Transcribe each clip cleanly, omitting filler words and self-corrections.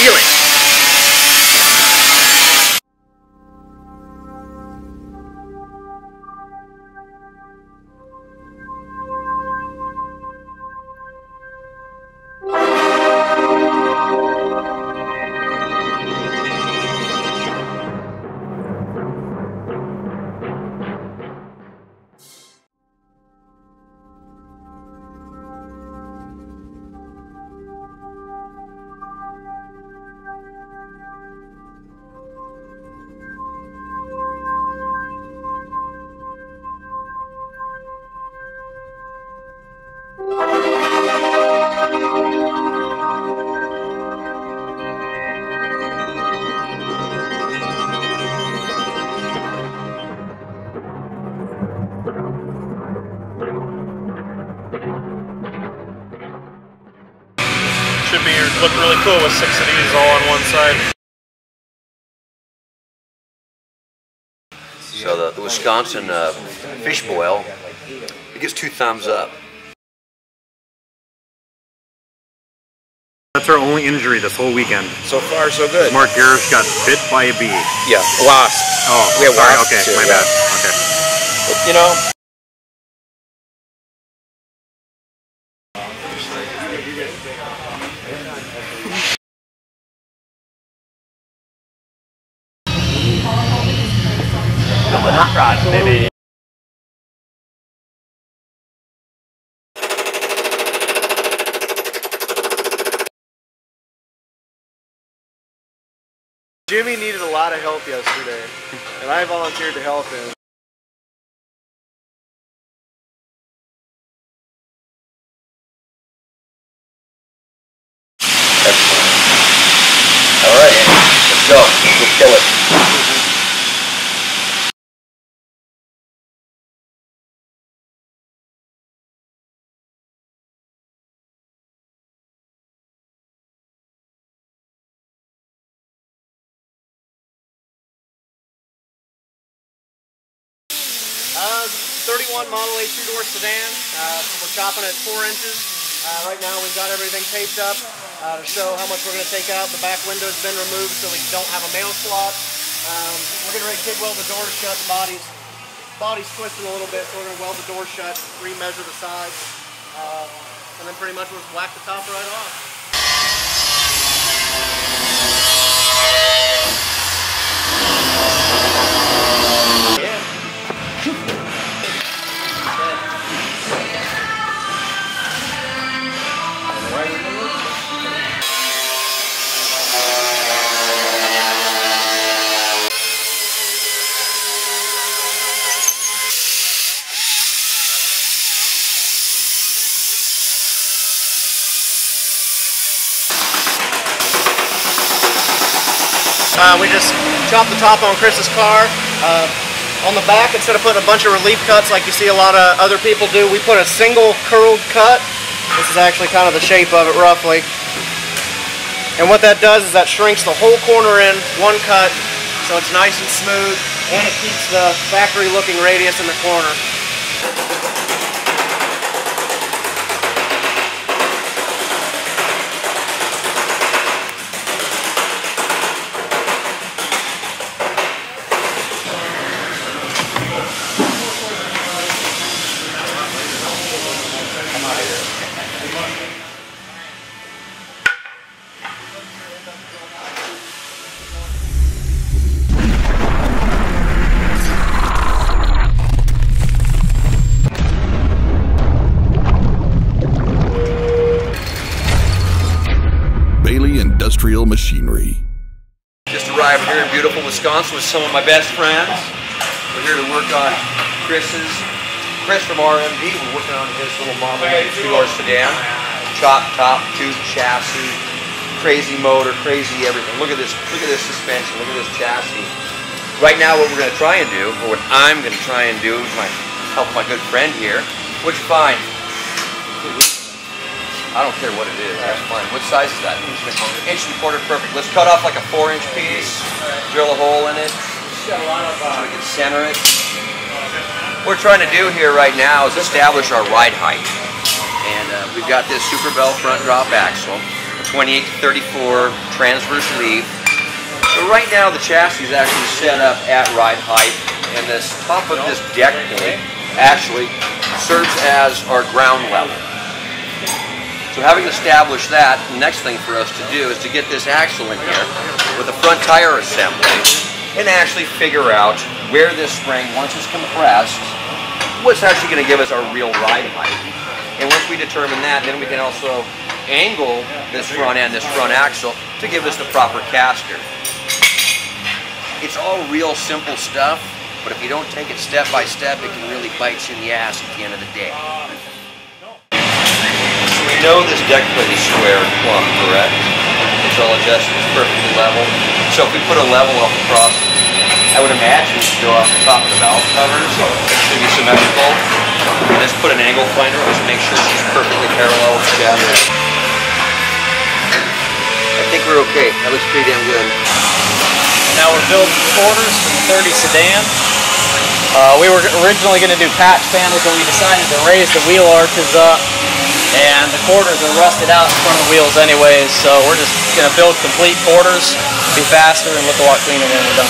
feel it. Look really cool with 6 of these all on one side. So the Wisconsin fish boil, it gets 2 thumbs up. That's our only injury this whole weekend. So far, so good. Mark Gerish got bit by a bee. Yeah, wasp. Oh, we have sorry, wasps okay, too, my yeah. bad. Okay. But, you know. Maybe. Jimmy needed a lot of help yesterday, and I volunteered to help him. Excellent. All right, let's go. Let's kill it. Model A 2-door sedan. We're chopping at 4 inches. Right now we've got everything taped up to show how much we're going to take out. The back window's been removed so we don't have a mail slot. We're going to TIG weld the doors shut. The body's twisting a little bit, so we're going to weld the doors shut, re-measure the sides, and then pretty much we'll just whack the top right off. We just chopped the top on Chris's car. On the back, instead of putting a bunch of relief cuts like you see a lot of other people do, we put a single curled cut. This is actually kind of the shape of it roughly. And what that does is that shrinks the whole corner in one cut, so it's nice and smooth, and it keeps the factory looking radius in the corner. Baileigh Industrial Machinery. Just arrived here in beautiful Wisconsin with some of my best friends. We're here to work on Chris from RMD. We're working on his little Bonneville 2-door sedan. Chop top, tube chassis, crazy motor, crazy everything. Look at this suspension, look at this chassis. Right now what we're going to try and do, or what I'm going to try and do, is help my good friend here. What'd you find? I don't care what it is, that's fine. What size is that? Inch and a quarter, perfect. Let's cut off like a 4-inch piece, drill a hole in it, so we can center it. What we're trying to do here right now is establish our ride height. And we've got this Super Bell front drop axle. 28 to 34 transverse leaf. So right now the chassis is actually set up at ride height, and this top of this deck plate actually serves as our ground level. So having established that, the next thing for us to do is to get this axle in here with a front tire assembly and actually figure out where this spring, once it's compressed, what's actually going to give us our real ride height. And once we determine that, then we can also angle this front end, this front axle, to give us the proper caster. It's all real simple stuff, but if you don't take it step by step, it can really bite you in the ass at the end of the day. We know this deck plate is square and plumb, correct? It's all adjusted, it's perfectly level. So if we put a level up across, I would imagine it should go off the top of the valve covers. It should be symmetrical. Let's put an angle finder, let's make sure she's perfectly parallel with the other. I think we're okay. That looks pretty damn good. Now we're building quarters for the 30 sedan. We were originally going to do patch panels, but we decided to raise the wheel arches up, and the quarters are rusted out in front of the wheels anyways, so we're just going to build complete quarters, be faster, and look a lot cleaner when we're done.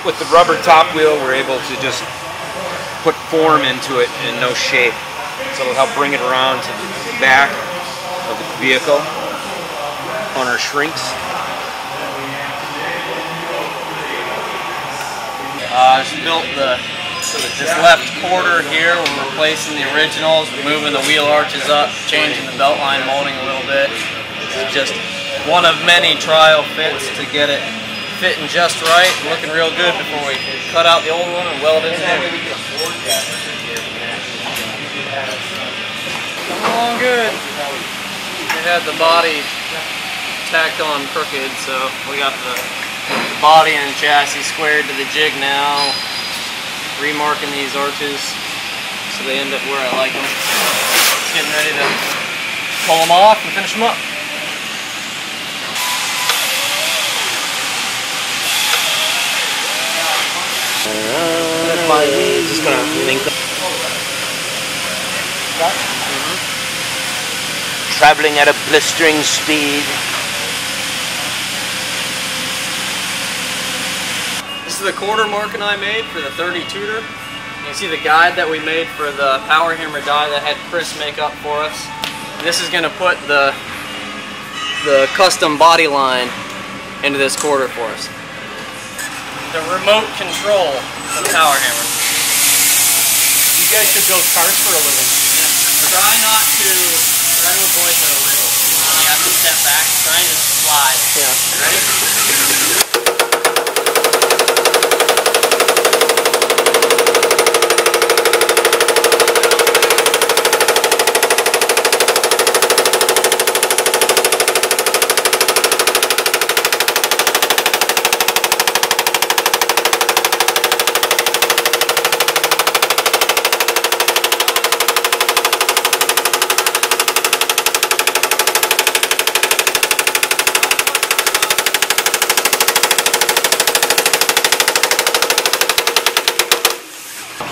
With the rubber top wheel, we're able to just put form into it and no shape. So it'll help bring it around to the back of the vehicle on our shrinks. Just built this left quarter here. We're replacing the originals, moving the wheel arches up, changing the belt line molding a little bit. It's just one of many trial fits to get it fitting just right, looking real good before we cut out the old one and weld it in there. Coming along good. We had the body tacked on crooked, so we got the body and chassis squared to the jig now. Remarking these arches so they end up where I like them. Just getting ready to pull them off and finish them up. Just gonna link them. Traveling at a blistering speed. This is the quarter marking I made for the 30 Tudor. You can see the guide that we made for the Power Hammer die that had Chris make up for us. This is gonna put the custom body line into this quarter for us. The remote control of the Power Hammer. You guys should build cars for a living. Yeah. Try to avoid the riddles. You have to step back, try and just slide. Yeah. Ready?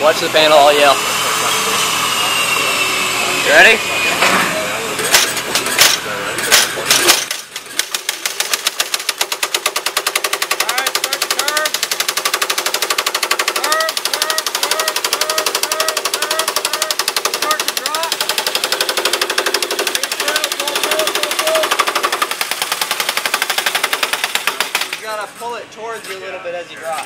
Watch the panel, I'll yell. You ready? Alright, start the curve. Curve. Start to drop. Go. You gotta pull it towards you a little bit as you drop.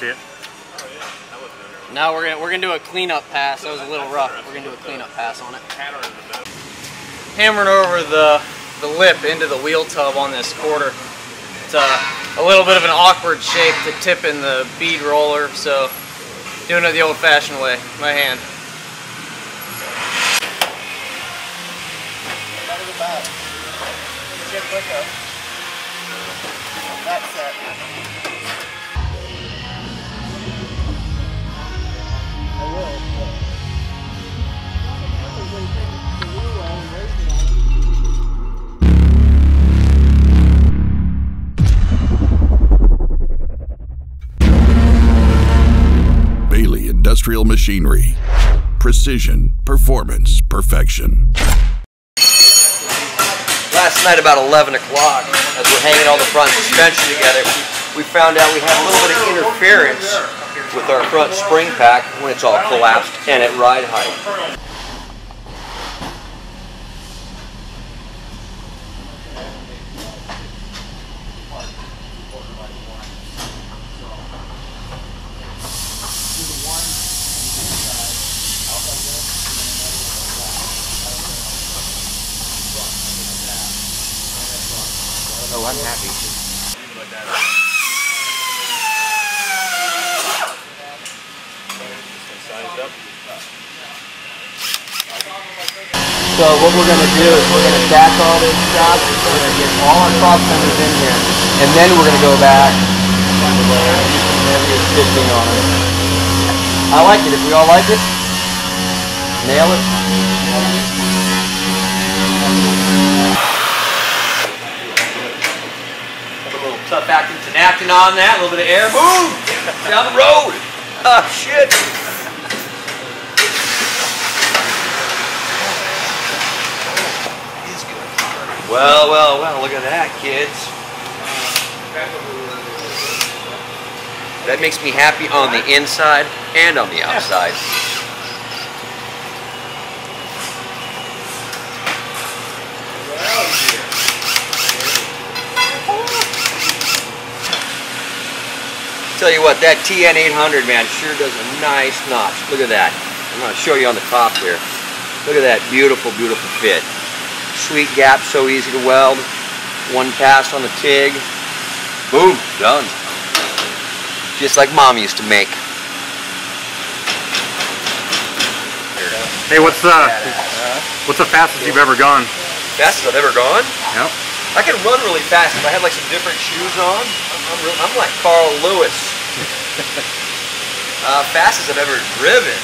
See it? No, we're gonna do a cleanup pass. That was a little rough. We're gonna do a cleanup pass on it. Hammering over the lip into the wheel tub on this quarter. It's a little bit of an awkward shape to tip in the bead roller, so doing it the old-fashioned way, my hand. That's it. Baileigh Industrial Machinery. Precision, performance, perfection. Last night about 11 o'clock, as we're hanging all the front suspension together, we found out we had a little bit of interference with our front spring pack when it's all collapsed and at ride height. Oh, I'm happy. So what we're going to do is we're going to stack all this stuff, we're going to get all our prop members in here, and then we're going to go back whenever you're stitching on it. I like it. If we all like it, nail it. Tough acting on that, a little bit of air, boom! Down the road! Oh, shit! Well, well, well, look at that, kids. That makes me happy on the inside and on the outside. Tell you what, that TN800, man, sure does a nice notch. Look at that. I'm going to show you on the top here. Look at that beautiful, beautiful fit. Sweet gap, so easy to weld. One pass on the TIG. Boom, done. Just like Mom used to make. Hey, what's the fastest you've ever gone? Fastest I've ever gone? Yep. I can run really fast if I had like some different shoes on. I'm like Carl Lewis. Fastest I've ever driven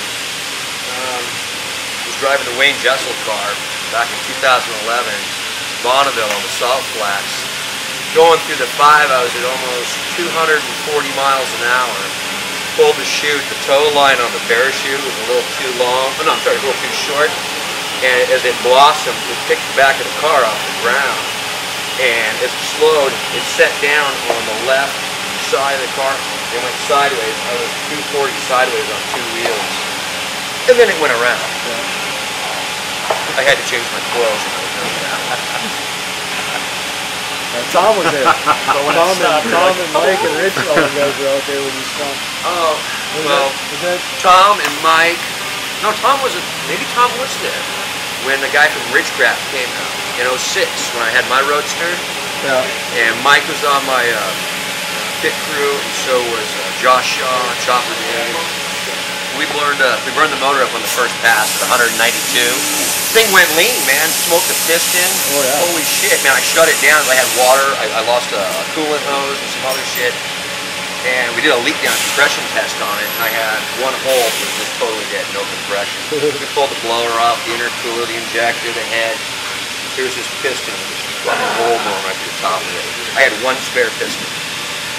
was driving the Wayne Jessel car back in 2011, Bonneville on the salt flats. Going through the 5, I was at almost 240 miles an hour. Pulled the chute, the toe line on the parachute was a little too long. Oh, no, I'm sorry, a little too short. And as it blossomed, it picked the back of the car off the ground. And as it slowed, it set down on the left side of the car and went sideways. I was 240 sideways on 2 wheels. And then it went around. I had to change my coils. Tom was there. Tom and Mike and Rich, all the guys were out there when you stopped. Oh, well, Tom and Mike. No, Tom wasn't. Maybe Tom was there when the guy from Ridgecraft came out in 06 when I had my roadster. Yeah. And Mike was on my pit crew, and so was Josh Shaw, Chopper Dave. We burned the motor up on the first pass at 192. Thing went lean, man. Smoked the piston. Oh, yeah. Holy shit, man. I shut it down. I had water. I lost a coolant hose and some other shit. And we did a leak down compression test on it, and I had one hole that was totally dead, no compression. We pulled the blower off, the intercooler, the injector, the head. Here's this piston, which got a hole going right through the top of it. I had one spare piston.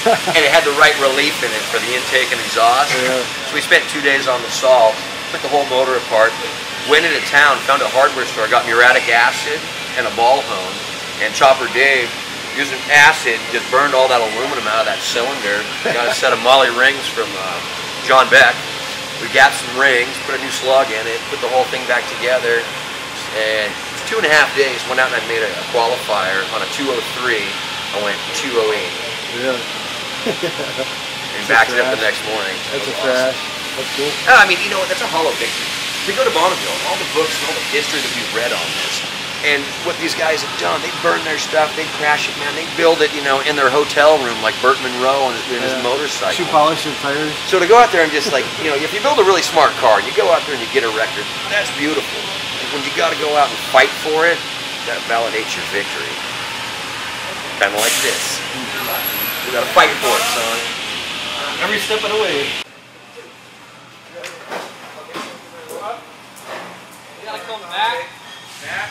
And it had the right relief in it for the intake and exhaust. Yeah. So we spent 2 days on the salt, took the whole motor apart, went into town, found a hardware store, got muriatic acid and a ball hone, and Chopper Dave, using acid, just burned all that aluminum out of that cylinder. We got a set of Molly rings from John Beck. We gapped some rings, put a new slug in it, put the whole thing back together. And 2.5 days, went out and I made a qualifier on a 203. I went 208. Really? And backed it up the next morning. That's a crash. That's cool. I mean, you know, that's a hollow victory. We go to Bonneville and all the books and all the history that we've read on this, and what these guys have done, they burn their stuff, they crash it, man, they build it, you know, in their hotel room like Bert Monroe and his motorcycle. Shoe polish and tires. So to go out there and just like, you know, if you build a really smart car and you go out there and you get a record, that's beautiful. Like, when you got to go out and fight for it, that validates your victory. Kind of like this. You got to fight for it, son. Every step of the way. You got to come back. Back.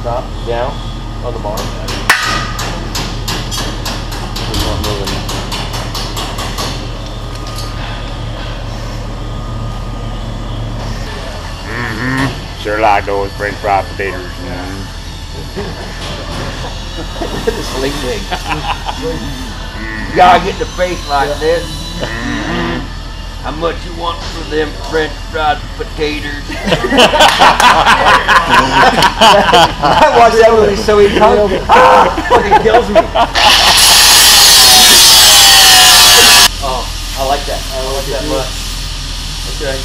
Stop, down, on the bar. It's not moving. Mm-hmm. Sure like those French fry potatoes. Mm-hmm. The sling wing. Mm-hmm. Y'all get in the face like this. Mm-hmm. How much you want for them French fried potatoes? I watch that movie so he comes. It kills me. Oh, I like that. I don't like that much. Okay.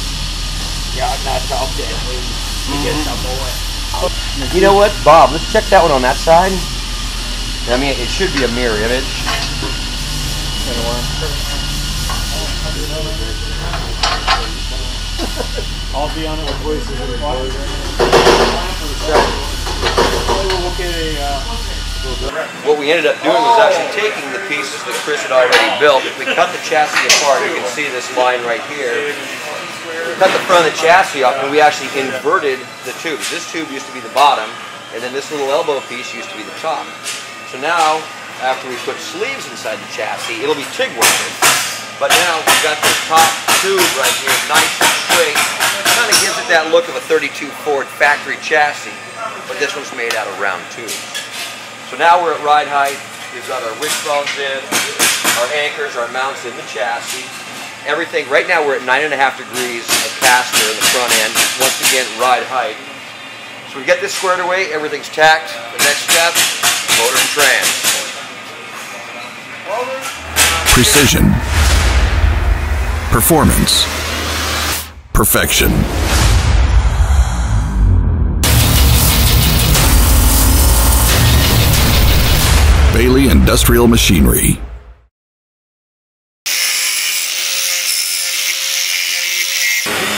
Yeah, I'm not talking that way. You get some more. You know what, Bob? Let's check that one on that side. I mean, it should be a mirror image. I'll be on it with voices in the water. What we ended up doing was actually taking the pieces that Chris had already built. If we cut the chassis apart, you can see this line right here. We cut the front of the chassis off and we actually inverted the tubes. This tube used to be the bottom, and then this little elbow piece used to be the top. So now, after we put sleeves inside the chassis, it'll be TIG welded. But now we've got this top tube right here, nice and straight. It kind of gives it that look of a 32 Ford factory chassis, but this one's made out of round tubes. So now we're at ride height. We've got our wishbones in, our anchors, our mounts in the chassis. Everything, right now we're at 9.5 degrees of caster in the front end. Once again, ride height. So we get this squared away, everything's tacked. The next step, motor and trans. Precision. Performance. Perfection. Baileigh Industrial Machinery.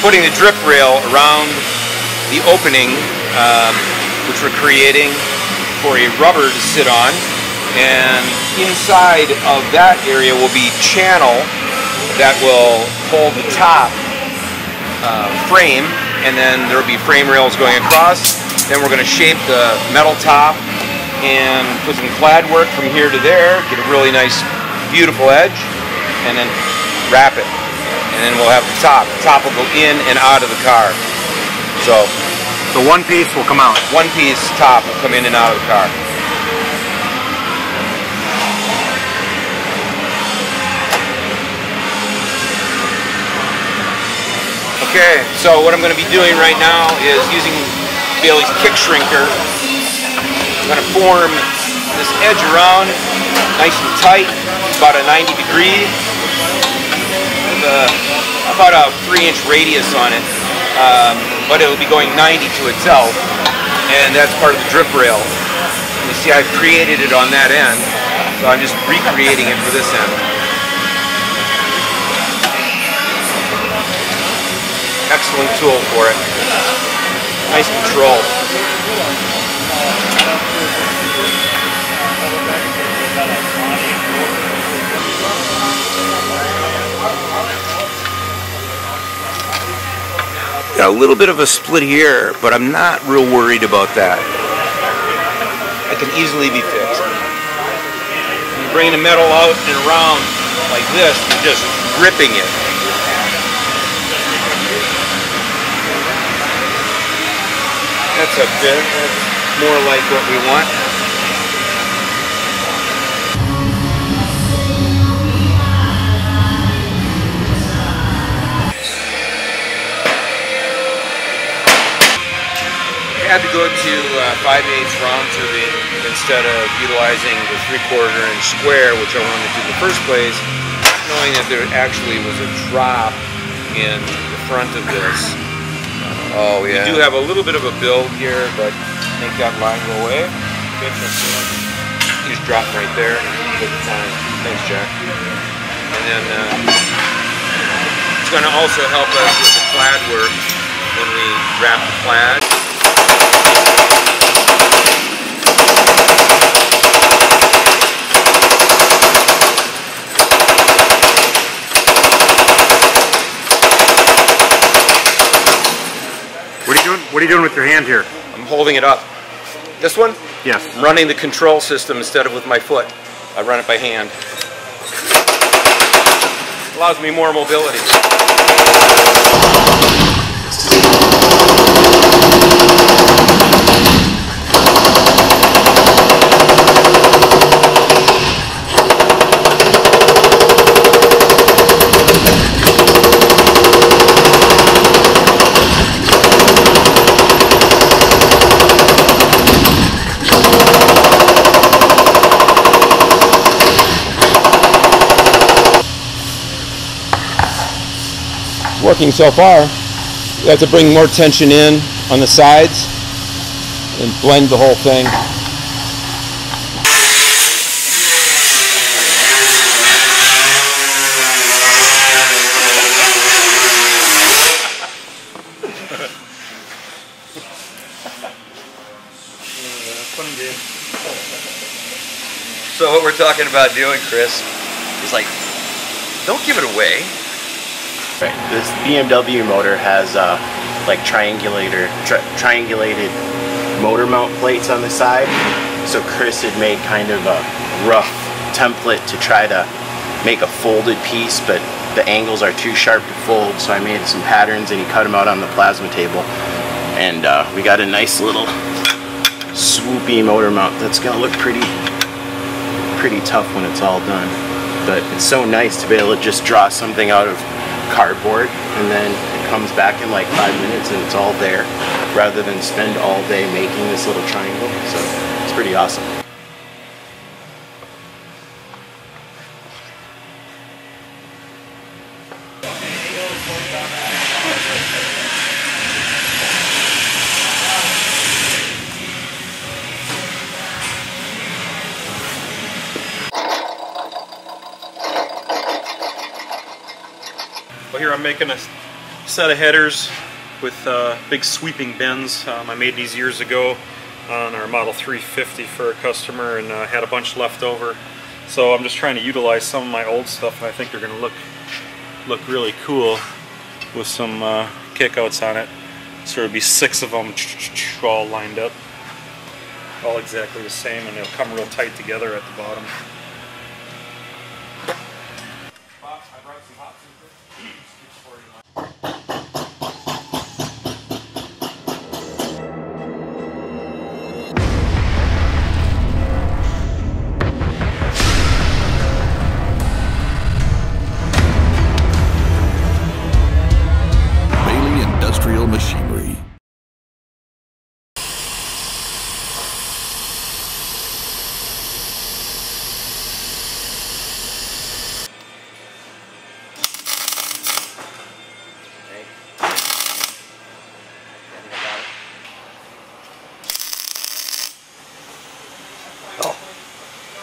Putting the drip rail around the opening, which we're creating for a rubber to sit on, and inside of that area will be channel that will hold the top frame, and then there will be frame rails going across. Then we're going to shape the metal top and put some clad work from here to there, get a really nice, beautiful edge, and then wrap it. And then we'll have the top. The top will go in and out of the car. So one piece will come out. One piece top will come in and out of the car. Okay, so what I'm going to be doing right now is using Bailey's kick shrinker. I'm going to form this edge around, nice and tight, about a 90 degree, with about a 3-inch radius on it, but it'll be going 90 to itself, and that's part of the drip rail. You see I've created it on that end, so I'm just recreating it for this end. excellent tool for it. Nice control. Yeah, a little bit of a split here, but I'm not real worried about that. That can easily be fixed. You're bringing the metal out and around like this, you're just ripping it. That's a bit, that's more like what we want. I had to go to 5/8 round tubing instead of utilizing the 3/4" square, which I wanted to do in the first place, knowing that there actually was a drop in the front of this. Oh yeah. We do have a little bit of a build here, but make that line go away. Just drop right there. Good time. Thanks, Jack. And then it's going to also help us with the plaid work when we wrap the plaid. What are you doing with your hand here? I'm holding it up. This one? Yes. I'm running the control system instead of with my foot. I run it by hand. Allows me more mobility. Working so far. You have to bring more tension in on the sides and blend the whole thing. So what we're talking about doing, Chris, is like, don't give it away. Right. This BMW motor has like triangulated motor mount plates on the side. So Chris had made kind of a rough template to try to make a folded piece, but the angles are too sharp to fold. So I made some patterns and he cut them out on the plasma table, and we got a nice little swoopy motor mount that's gonna look pretty tough when it's all done. But it's so nice to be able to just draw something out of cardboard, and then it comes back in like 5 minutes and it's all there, rather than spend all day making this little triangle. So it's pretty awesome. Here I'm making a set of headers with big sweeping bends. I made these years ago on our Model 350 for a customer, and had a bunch left over. So I'm just trying to utilize some of my old stuff, and I think they're going to look really cool with some kickouts on it. So there'll be 6 of them all lined up, all exactly the same, and they'll come real tight together at the bottom.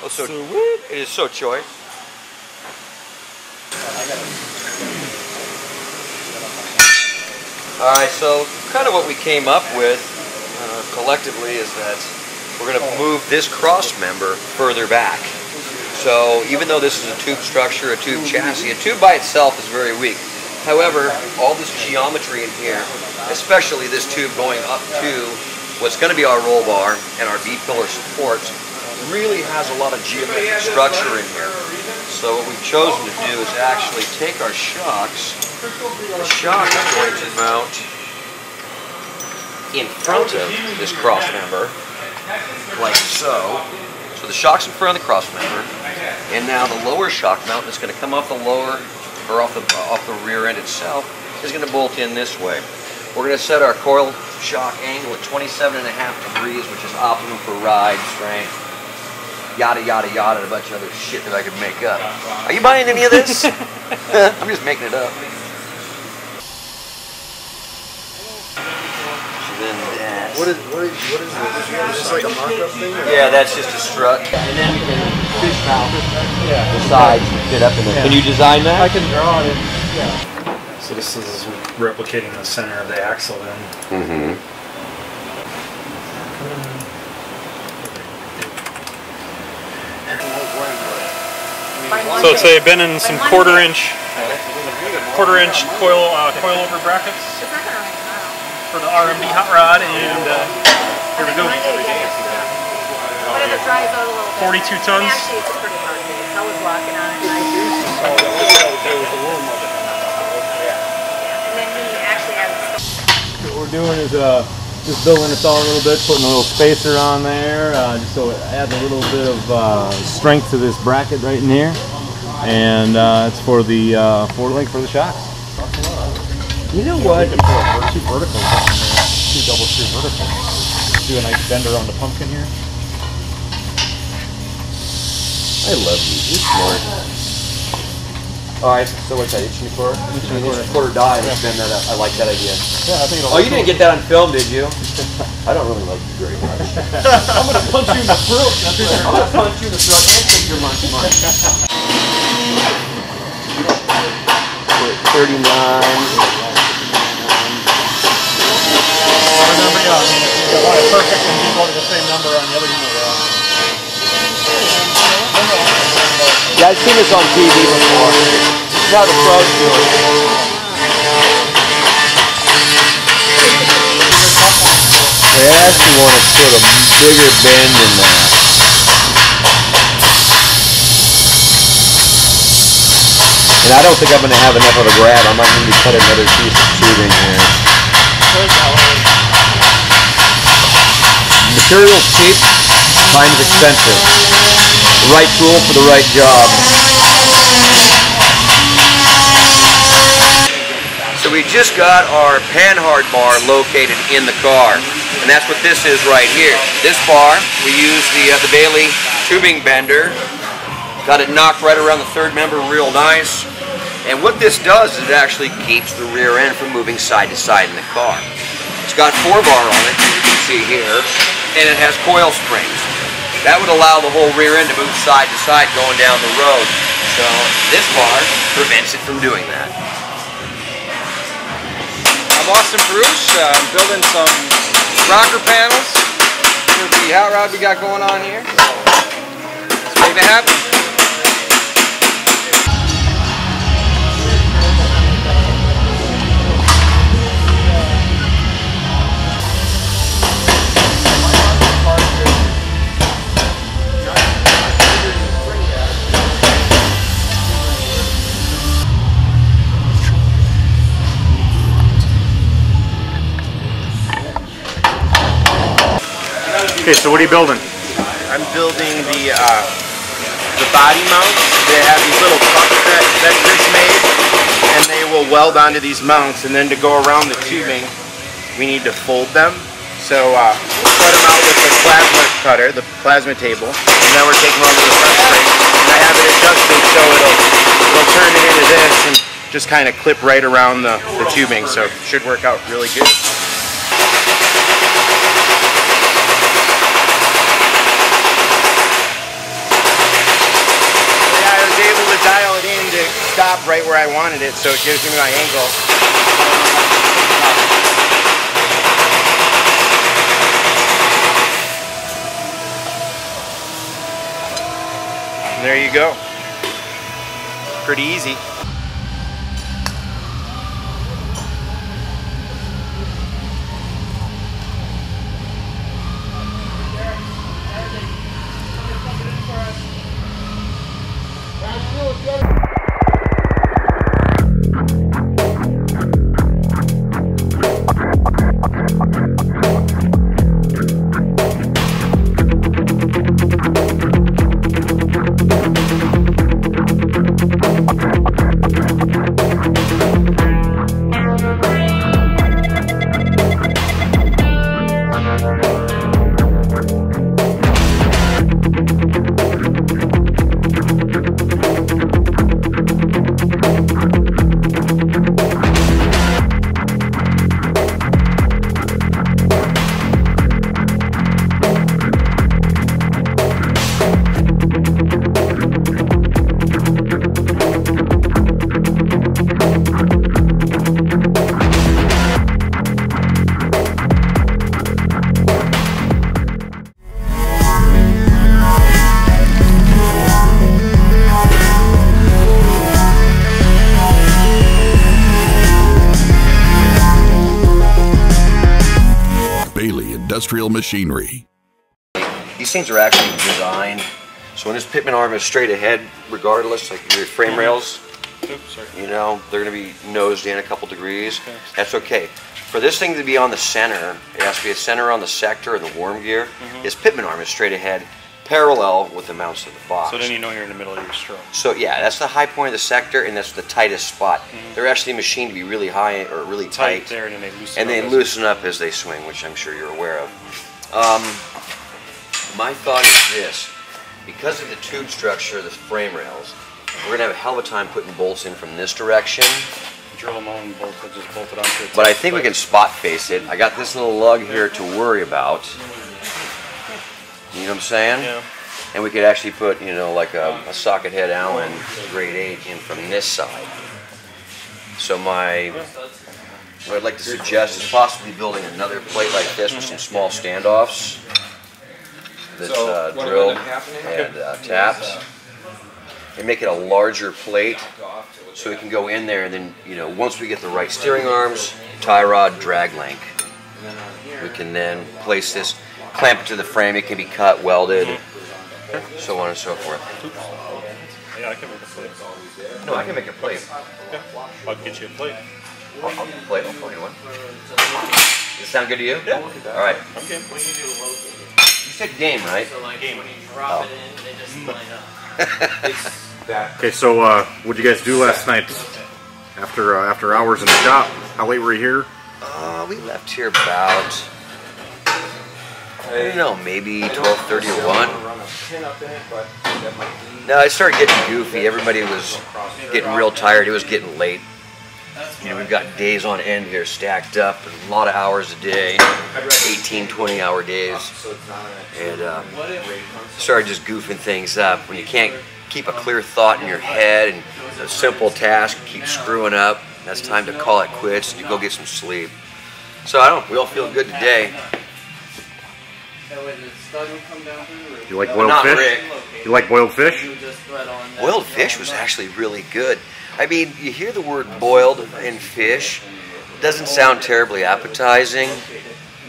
So it is so choy. Alright, so kind of what we came up with collectively is that we're going to move this cross member further back. So even though this is a tube structure, a tube chassis, a tube by itself is very weak. However, all this geometry in here, especially this tube going up to what's going to be our roll bar and our B-pillar supports, really has a lot of geometric structure in here. So what we've chosen to do is actually take our shocks. The shock is going to mount in front of this cross member, like so. So the shock's in front of the cross member, and now the lower shock mount that's going to come off the lower, or off the rear end itself, is going to bolt in this way. We're going to set our coil shock angle at 27.5 degrees, which is optimum for ride strength. Yada yada yada, and a bunch of other shit that I could make up. Are you buying any of this? I'm just making it up. What is this? Is this like a mock-up thing? Yeah, that's just a strut. And then we can fish mount the sides and fit up in there. Can you design that? I can draw it. Yeah. So this is replicating the center of the axle then. Mm-hmm. So they've been in some quarter inch coil over brackets for the RMD hot rod, and here we go. 42 tons. What we're doing is just building this all a little bit, putting a little spacer on there, just so it adds a little bit of strength to this bracket right in here. And it's for the forward link for the shocks. You know what? You can put two verticals on there, two double shoe verticals. Do a nice bender on the pumpkin here. I love you. It's smart. Alright, so what's that? Inch and a quarter die. Yeah. Bend that up. I like that idea. Yeah, I think it'll. Oh, you didn't get that on film, did you? I don't really like you very much. I'm gonna punch you in the throat. I'm gonna punch you in the throat and take your money. 39. Remember, yeah, you want it perfect and you go to the same number on the other unit. Yeah, I've seen this on TV before. This is how the pros do it. They actually want to put a bigger bend in that. And I don't think I'm going to have enough of a grab. I might need to cut another piece of tube in here. Material's cheap, time is expensive. The right tool for the right job. So we just got our panhard bar located in the car. And that's what this is right here. This bar, we use the Baileigh tubing bender. Got it knocked right around the third member real nice. And what this does is it actually keeps the rear end from moving side to side in the car. It's got 4-bar on it, as you can see here, and it has coil springs. That would allow the whole rear end to move side to side going down the road. So this bar prevents it from doing that. I'm Austin Perouche. I'm building some rocker panels. Here's the hot rod we got going on here. Let's make it happen. Okay, so what are you building? I'm building the body mounts. They have these little cups that Chris made, and they will weld onto these mounts. And then to go around the tubing, we need to fold them. So we'll cut them out with the plasma cutter, the plasma table, and then we're taking over the press plate. And I have it adjusted so it'll turn it into this and just kind of clip right around the tubing. So it should work out really good. Stop right where I wanted it, so it gives me my angle. there you go. Pretty easy. Industrial machinery. These things are actually designed so when this Pitman arm is straight ahead, regardless, like your frame rails, you know, they're going to be nosed in a couple degrees. Okay. That's okay. For this thing to be on the center, it has to be a center on the sector and the worm gear. This Pitman arm is straight ahead, parallel with the mounts of the box. So then you know you're in the middle of your stroke. So yeah, that's the high point of the sector, and that's the tightest spot. They're actually machined to be really high or really tight there, and then they loosen up. And they loosen up as they swing, which I'm sure you're aware of. My thought is this: because of the tube structure of the frame rails, we're gonna have a hell of a time putting bolts in from this direction. Drill them on, bolts that just bolted onto it. But I think we can spot face it. I got this little lug here to worry about. You know what I'm saying? Yeah. And we could actually put, you know, like a socket head Allen grade 8 in from this side. So what I'd like to suggest is possibly building another plate like this with some small standoffs. That's drilled and tapped. And make it a larger plate so it can go in there, and then, you know, once we get the right steering arms, tie rod, drag link, we can then place this, clamp it to the frame, it can be cut, welded, so on and so forth. Yeah, I can make a plate. No, I can make a plate. Yeah. I'll get you a plate. I'll get a plate, I'll phone you one. Does it sound good to you? Yeah. Alright. I'm game. You said game, right? Game. Oh. Okay, so what did you guys do last night? After hours in the shop, how late were you here? We left here about... I don't know, maybe 12:30 or 1. No, it started getting goofy. Everybody was getting real tired. It was getting late. You know, we've got days on end here stacked up, a lot of hours a day, 18, 20-hour days. And started just goofing things up. When you can't keep a clear thought in your head and a simple task, keep screwing up, that's time to call it quits and you go get some sleep. So I don't know, we all feel good today. You like boiled fish? You like boiled fish? Boiled fish was actually really good. I mean, you hear the word boiled and fish, it doesn't sound terribly appetizing,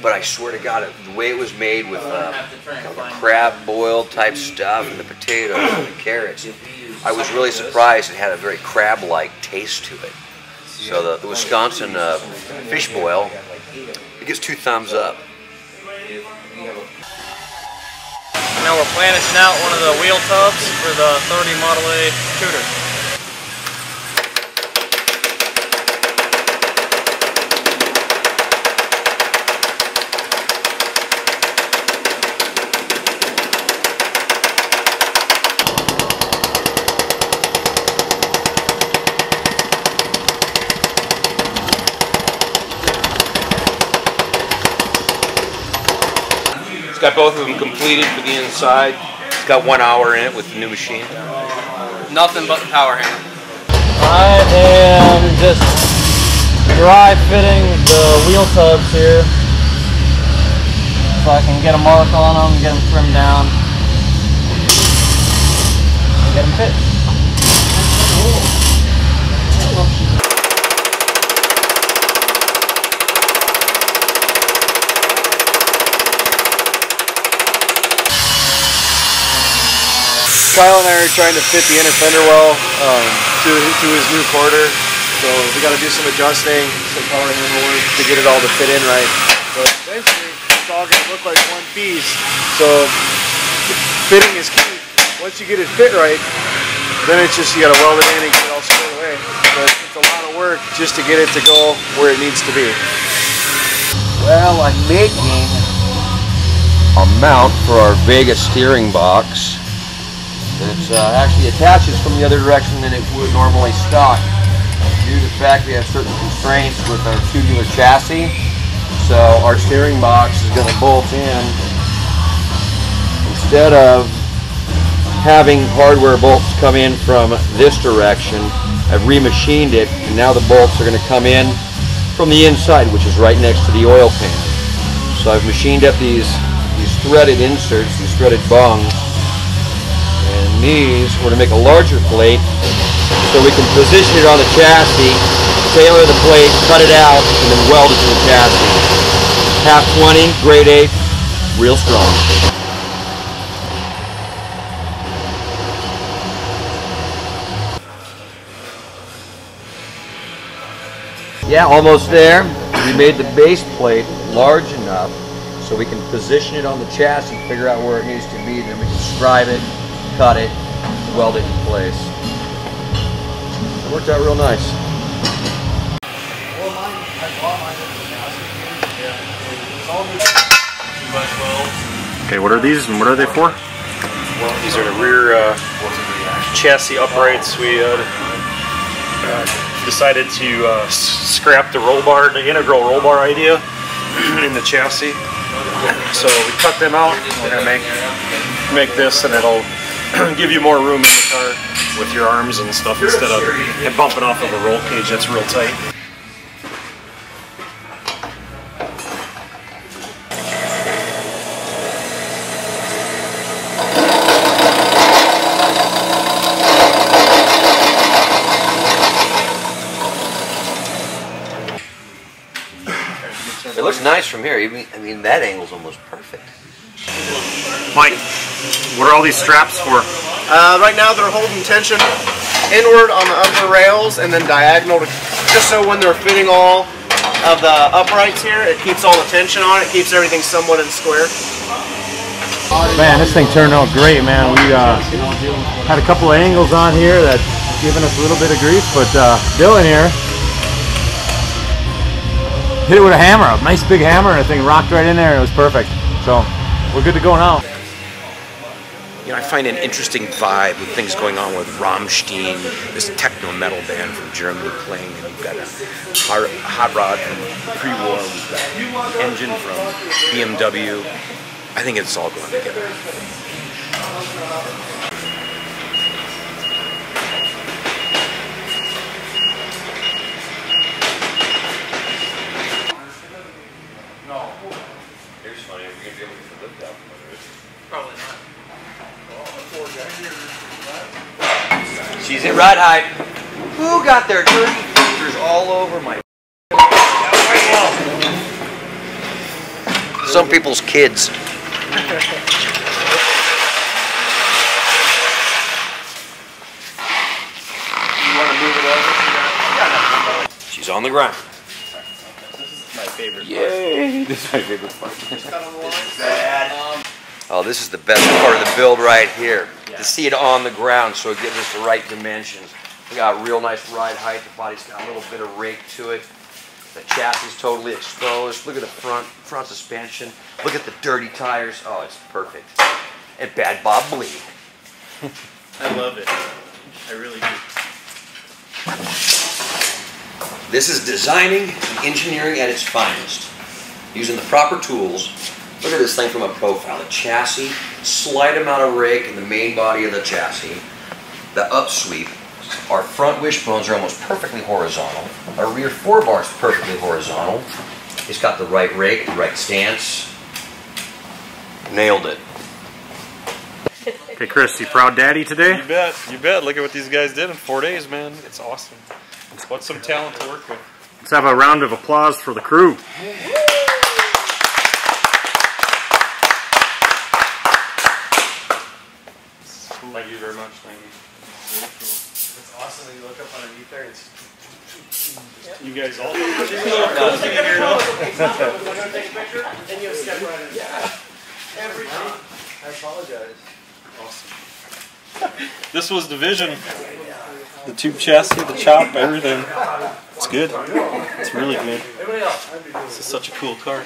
but I swear to God, the way it was made with kind of a crab boil type stuff and the potatoes and the carrots, I was really surprised it had a very crab-like taste to it. So the Wisconsin fish boil, it gets 2 thumbs up. Now we're planishing out one of the wheel tubs for the 30 Model A Tudor. Got both of them completed for the inside. It's got 1 hour in it with the new machine. Nothing but the power hammer. I am just dry fitting the wheel tubs here so I can get a mark on them, get them trimmed down. get them fit. Kyle and I are trying to fit the inner fender well to his new quarter, so we got to do some adjusting, some power handle work to get it all to fit in right. But eventually, it's all going to look like one piece. So fitting is key. Once you get it fit right, then it's just you got to weld it in and get it all squared away. But it's a lot of work just to get it to go where it needs to be. Well, I'm making a mount for our Vega steering box. It actually attaches from the other direction than it would normally stock due to the fact we have certain constraints with our tubular chassis. So our steering box is going to bolt in instead of having hardware bolts come in from this direction. I've remachined it, and now the bolts are going to come in from the inside, which is right next to the oil pan. So I've machined up these threaded inserts, these threaded bungs. These, we're going to make a larger plate so we can position it on the chassis, tailor the plate, cut it out, and then weld it to the chassis. Half 20, grade 8, real strong. Yeah, almost there. We made the base plate large enough so we can position it on the chassis, figure out where it needs to be, then we can scribe it, cut it, weld it in place. It worked out real nice. Well, mine, I bought mine in the casting here. Yeah. It's all good. 2x12s. Okay, what are these and what are they for? Well, these are the rear chassis uprights. We decided to scrap the roll bar, the integral roll bar idea in the chassis. So we cut them out. We're gonna make this, and it'll give you more room in the car with your arms and stuff instead of and bumping off of a roll cage that's real tight. It looks nice from here. I mean that angle's almost perfect. Mike, what are all these straps for? Right now they're holding tension inward on the upper rails and then diagonal, just so when they're fitting all of the uprights here, it keeps all the tension on it, keeps everything somewhat in square. Man, this thing turned out great, man. We had a couple of angles on here that's given us a little bit of grief, but Dylan here hit it with a hammer, a nice big hammer, and the thing rocked right in there and it was perfect. So we're good to go now. You know, I find an interesting vibe with things going on with Rammstein, this techno metal band from Germany playing, and you've got a hot rod from pre-war, we've got an engine from BMW. I think it's all going together. She's at rut height. Who got their dirty fingers all over my... Some people's kids. She's on the ground. This is my favorite part. Yay! This is my favorite part. This is bad. Oh, this is the best part of the build right here. Yeah. To see it on the ground, so it gives us the right dimensions. We got a real nice ride height. The body's got a little bit of rake to it. The chassis is totally exposed. Look at the front suspension. Look at the dirty tires. Oh, it's perfect. And bad Bob Bleed. I love it. I really do. This is designing and engineering at its finest, using the proper tools. Look at this thing from a profile. The chassis, slight amount of rake in the main body of the chassis, the upsweep. Our front wishbones are almost perfectly horizontal. Our rear forebar is perfectly horizontal. It's got the right rake, the right stance. Nailed it. Okay, Chris, you proud daddy today? You bet, you bet. Look at what these guys did in 4 days, man. It's awesome. What's some talent to work with? Let's have a round of applause for the crew. Thank you very much. Thank you. It's awesome that you look up underneath there. You guys all then you'll step right in. Yeah. Every time. I apologize. Awesome. This was the vision. The tube chassis, the chop, everything. It's good. It's really good. This is such a cool car.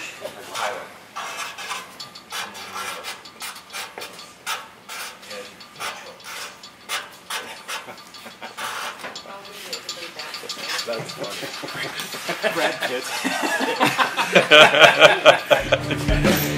That's funny. Brad Pitt.